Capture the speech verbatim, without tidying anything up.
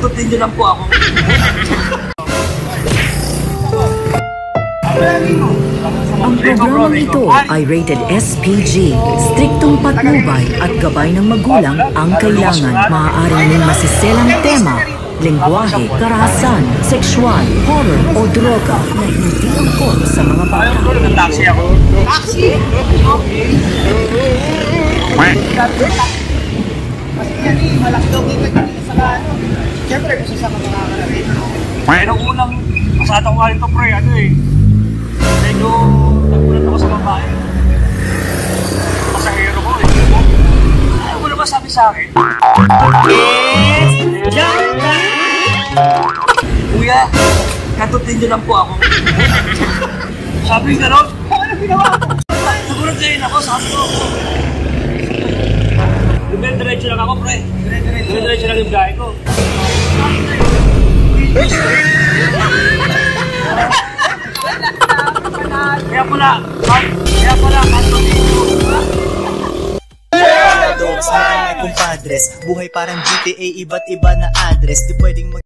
Takot din dyan po ako. Ang programang ito ay rated S P G, striktong patnubay at gabay ng magulang ang kailangan. Maaaring may masiselang tema, lengguwahe, karahasan, sexual, horror o droga na hindi angkol sa mga bata. Taxi ako. Taxi? Kasi yan eh, malaki daw kita kanina sa ano. Siyempre, gusto sa mga nakakarabi. Pero unang, masata ko nga rin ito pre, ano eh. Medyo, nagpulat ako sa babae. Pasahero ko eh. Ayaw ko naman sabi sa akin. It's jump time! Kuya, katutin nyo lang po ako. Sabi nyo gano'n, ano ginawa ko? Nagulat ngayon ako, sabi ko. Dire-diretso lang ako, pre. Dire-diretso lang yung gahe ko. Kaya pala, kaya pala, kanto dito. Mga dogs, mga kumpadres. Buhay parang G T A, iba't iba na address. Di pwedeng mag-